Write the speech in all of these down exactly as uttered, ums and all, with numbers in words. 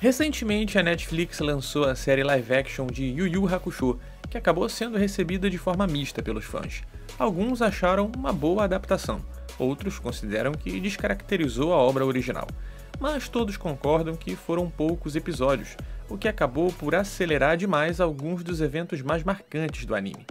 Recentemente, a Netflix lançou a série live-action de Yu Yu Hakusho, que acabou sendo recebida de forma mista pelos fãs. Alguns acharam uma boa adaptação, outros consideram que descaracterizou a obra original. Mas todos concordam que foram poucos episódios, o que acabou por acelerar demais alguns dos eventos mais marcantes do anime.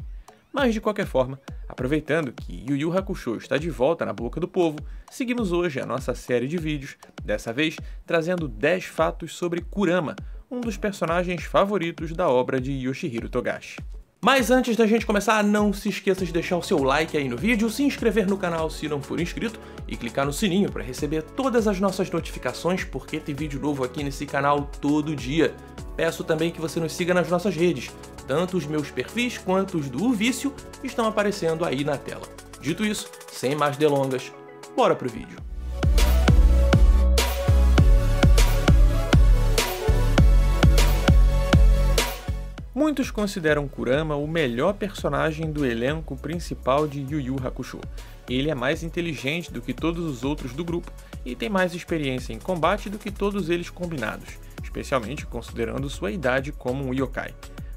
Mas de qualquer forma, aproveitando que Yu Yu Hakusho está de volta na boca do povo, seguimos hoje a nossa série de vídeos, dessa vez trazendo dez fatos sobre Kurama, um dos personagens favoritos da obra de Yoshihiro Togashi. Mas antes da gente começar, não se esqueça de deixar o seu like aí no vídeo, se inscrever no canal se não for inscrito e clicar no sininho para receber todas as nossas notificações, porque tem vídeo novo aqui nesse canal todo dia. Peço também que você nos siga nas nossas redes, tanto os meus perfis quanto os do O Vício estão aparecendo aí na tela. Dito isso, sem mais delongas, bora pro vídeo. Muitos consideram Kurama o melhor personagem do elenco principal de Yu Yu Hakusho. Ele é mais inteligente do que todos os outros do grupo e tem mais experiência em combate do que todos eles combinados, especialmente considerando sua idade como um yokai.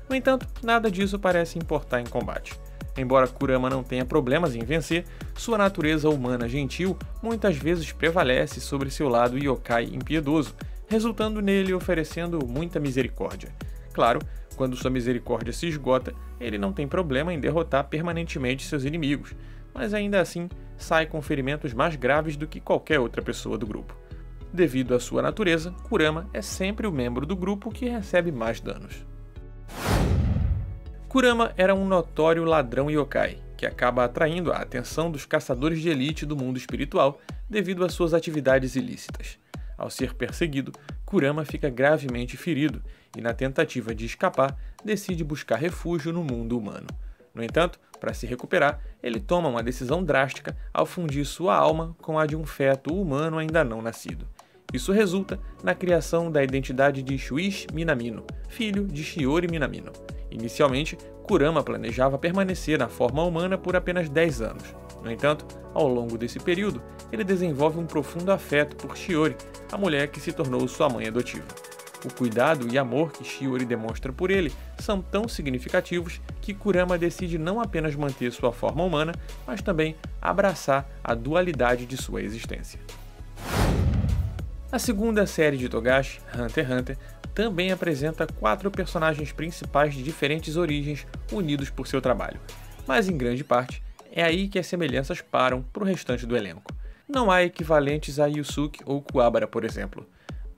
No entanto, nada disso parece importar em combate. Embora Kurama não tenha problemas em vencer, sua natureza humana gentil muitas vezes prevalece sobre seu lado yokai impiedoso, resultando nele oferecendo muita misericórdia. Claro, quando sua misericórdia se esgota, ele não tem problema em derrotar permanentemente seus inimigos, mas ainda assim sai com ferimentos mais graves do que qualquer outra pessoa do grupo. Devido à sua natureza, Kurama é sempre o membro do grupo que recebe mais danos. Kurama era um notório ladrão yokai, que acaba atraindo a atenção dos caçadores de elite do mundo espiritual devido às suas atividades ilícitas. Ao ser perseguido, Kurama fica gravemente ferido e, na tentativa de escapar, decide buscar refúgio no mundo humano. No entanto, para se recuperar, ele toma uma decisão drástica ao fundir sua alma com a de um feto humano ainda não nascido. Isso resulta na criação da identidade de Shuichi Minamino, filho de Shiori Minamino. Inicialmente, Kurama planejava permanecer na forma humana por apenas dez anos. No entanto, ao longo desse período, ele desenvolve um profundo afeto por Shiori, a mulher que se tornou sua mãe adotiva. O cuidado e amor que Shiori demonstra por ele são tão significativos que Kurama decide não apenas manter sua forma humana, mas também abraçar a dualidade de sua existência. A segunda série de Togashi, Hunter x Hunter, também apresenta quatro personagens principais de diferentes origens unidos por seu trabalho, mas em grande parte, é aí que as semelhanças param para o restante do elenco. Não há equivalentes a Yusuke ou Kuabara, por exemplo.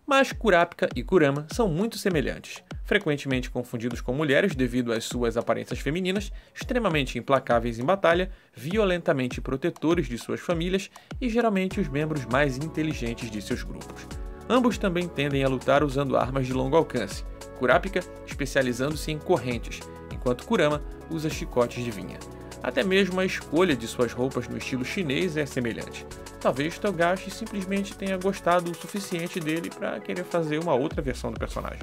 Mas Kurapika e Kurama são muito semelhantes, frequentemente confundidos com mulheres devido às suas aparências femininas, extremamente implacáveis em batalha, violentamente protetores de suas famílias e geralmente os membros mais inteligentes de seus grupos. Ambos também tendem a lutar usando armas de longo alcance, Kurapika especializando-se em correntes, enquanto Kurama usa chicotes de vinha. Até mesmo a escolha de suas roupas no estilo chinês é semelhante. Talvez Togashi simplesmente tenha gostado o suficiente dele para querer fazer uma outra versão do personagem.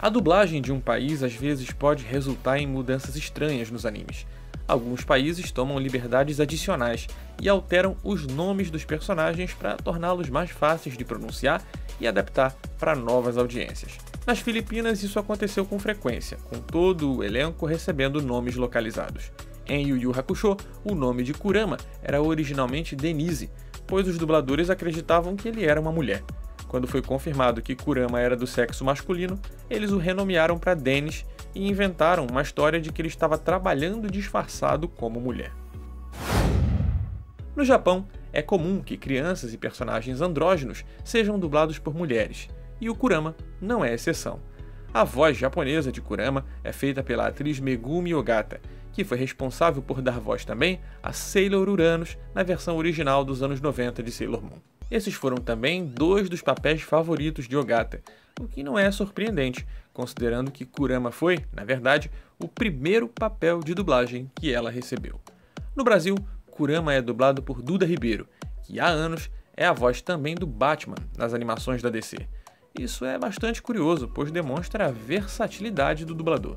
A dublagem de um país às vezes pode resultar em mudanças estranhas nos animes. Alguns países tomam liberdades adicionais e alteram os nomes dos personagens para torná-los mais fáceis de pronunciar e adaptar para novas audiências. Nas Filipinas, isso aconteceu com frequência, com todo o elenco recebendo nomes localizados. Em Yu Yu Hakusho, o nome de Kurama era originalmente Denise, pois os dubladores acreditavam que ele era uma mulher. Quando foi confirmado que Kurama era do sexo masculino, eles o renomearam para Dennis e inventaram uma história de que ele estava trabalhando disfarçado como mulher. No Japão, é comum que crianças e personagens andrógenos sejam dublados por mulheres. E o Kurama não é exceção. A voz japonesa de Kurama é feita pela atriz Megumi Ogata, que foi responsável por dar voz também a Sailor Uranus na versão original dos anos noventa de Sailor Moon. Esses foram também dois dos papéis favoritos de Ogata, o que não é surpreendente, considerando que Kurama foi, na verdade, o primeiro papel de dublagem que ela recebeu. No Brasil, Kurama é dublado por Duda Ribeiro, que há anos é a voz também do Batman nas animações da D C. Isso é bastante curioso, pois demonstra a versatilidade do dublador.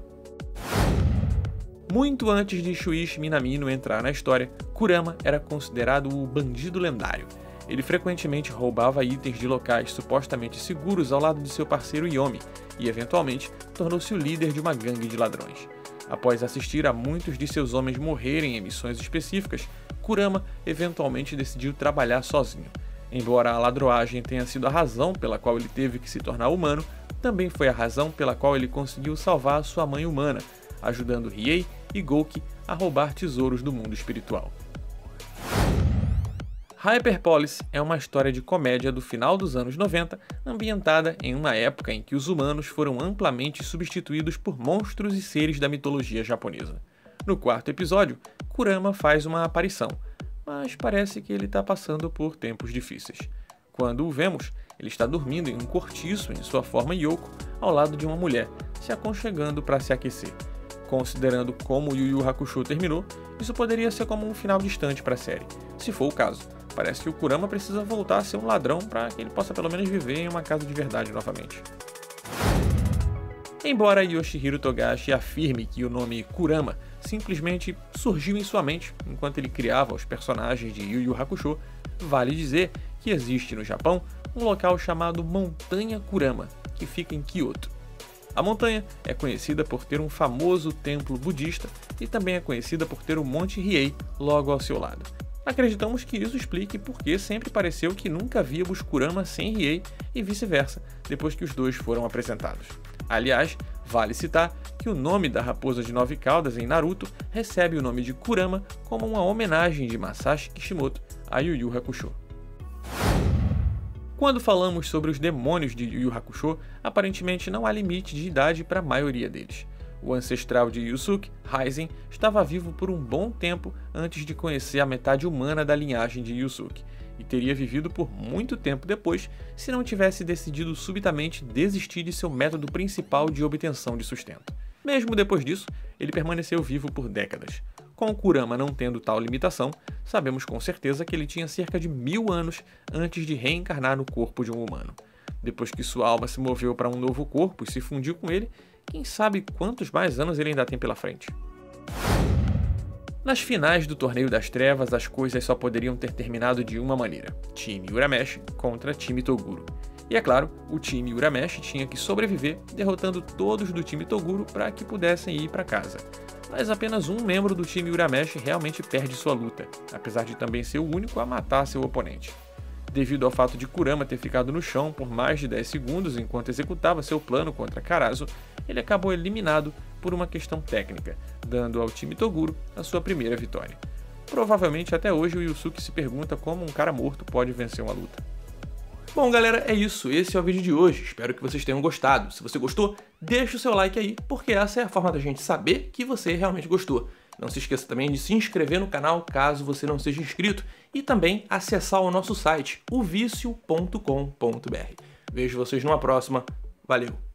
Muito antes de Shuichi Minamino entrar na história, Kurama era considerado o bandido lendário. Ele frequentemente roubava itens de locais supostamente seguros ao lado de seu parceiro Yomi, e eventualmente tornou-se o líder de uma gangue de ladrões. Após assistir a muitos de seus homens morrerem em missões específicas, Kurama eventualmente decidiu trabalhar sozinho. Embora a ladroagem tenha sido a razão pela qual ele teve que se tornar humano, também foi a razão pela qual ele conseguiu salvar sua mãe humana, ajudando Hiei e Gouki a roubar tesouros do mundo espiritual. Hyperpolice é uma história de comédia do final dos anos noventa, ambientada em uma época em que os humanos foram amplamente substituídos por monstros e seres da mitologia japonesa. No quarto episódio, Kurama faz uma aparição, mas parece que ele está passando por tempos difíceis. Quando o vemos, ele está dormindo em um cortiço em sua forma Yoko, ao lado de uma mulher, se aconchegando para se aquecer. Considerando como Yu Yu Hakusho terminou, isso poderia ser como um final distante para a série. Se for o caso, parece que o Kurama precisa voltar a ser um ladrão para que ele possa pelo menos viver em uma casa de verdade novamente. Embora Yoshihiro Togashi afirme que o nome Kurama simplesmente surgiu em sua mente enquanto ele criava os personagens de Yu Yu Hakusho, vale dizer que existe no Japão um local chamado Montanha Kurama, que fica em Kyoto. A montanha é conhecida por ter um famoso templo budista e também é conhecida por ter o Monte Hiei logo ao seu lado. Acreditamos que isso explique porque sempre pareceu que nunca víamos Kurama sem Hiei e vice-versa, depois que os dois foram apresentados. Aliás, vale citar que o nome da raposa de nove caudas em Naruto recebe o nome de Kurama como uma homenagem de Masashi Kishimoto a Yu Yu Hakusho. Quando falamos sobre os demônios de Yu Yu Hakusho, aparentemente não há limite de idade para a maioria deles. O ancestral de Yusuke, Raizen, estava vivo por um bom tempo antes de conhecer a metade humana da linhagem de Yusuke, e teria vivido por muito tempo depois se não tivesse decidido subitamente desistir de seu método principal de obtenção de sustento. Mesmo depois disso, ele permaneceu vivo por décadas. Com o Kurama não tendo tal limitação, sabemos com certeza que ele tinha cerca de mil anos antes de reencarnar no corpo de um humano. Depois que sua alma se moveu para um novo corpo e se fundiu com ele, quem sabe quantos mais anos ele ainda tem pela frente. Nas finais do Torneio das Trevas, as coisas só poderiam ter terminado de uma maneira: time Uramesh contra time Toguro. E é claro, o time Uramesh tinha que sobreviver, derrotando todos do time Toguro para que pudessem ir para casa. Mas apenas um membro do time Uramesh realmente perde sua luta, apesar de também ser o único a matar seu oponente. Devido ao fato de Kurama ter ficado no chão por mais de dez segundos enquanto executava seu plano contra Karasu, ele acabou eliminado por uma questão técnica, dando ao time Toguro a sua primeira vitória. Provavelmente até hoje o Yusuke se pergunta como um cara morto pode vencer uma luta. Bom galera, é isso, esse é o vídeo de hoje, espero que vocês tenham gostado. Se você gostou, deixa o seu like aí, porque essa é a forma da gente saber que você realmente gostou. Não se esqueça também de se inscrever no canal caso você não seja inscrito e também acessar o nosso site, o vício ponto com ponto br. Vejo vocês numa próxima, valeu!